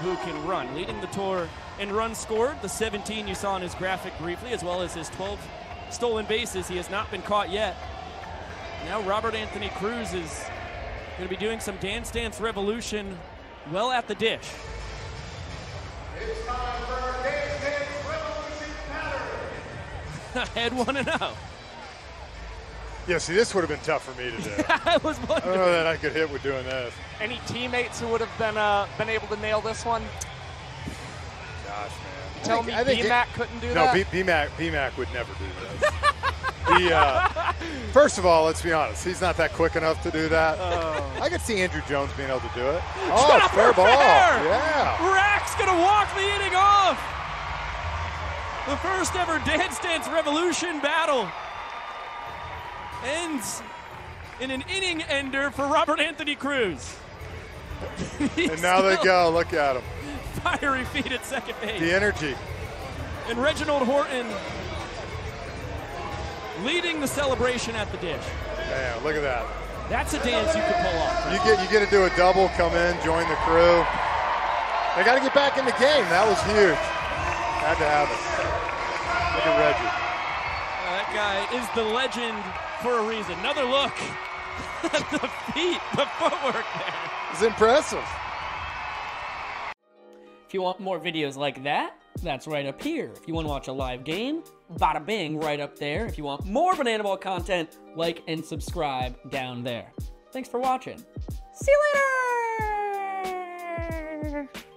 who can run. Leading the tour in runs scored, the 17 you saw in his graphic briefly, as well as his 12 stolen bases. He has not been caught yet. Now Robert Anthony Cruz is going to be doing some Dance Dance Revolution well at the dish. It's time for Dance Dance Revolution pattern. Ahead 1-0. Yeah, see, this would have been tough for me to do. I was wondering. I don't know that I could hit with doing that. Any teammates who would have been able to nail this one? Gosh, man. You tell me BMAC couldn't do that? No, BMAC would never do that. First of all, let's be honest. He's not that quick enough to do that. I could see Andrew Jones being able to do it. Oh, fair ball. Yeah. Rack's going to walk the inning off. The first ever Dance Dance Revolution battle ends in an inning ender for Robert Anthony Cruz. And now they go, look at him. Fiery feet at second base. The energy. And Reginald Horton leading the celebration at the dish. Yeah, look at that. That's a dance you can pull off. Right? You get to do a double, come in, join the crew. They got to get back in the game. That was huge. Had to have it. Look at Reggie. That guy is the legend for a reason. Another look at the feet, the footwork there. It's impressive. If you want more videos like that, that's right up here. If you want to watch a live game, bada bing, right up there. If you want more Banana Ball content, like and subscribe down there. Thanks for watching. See you later!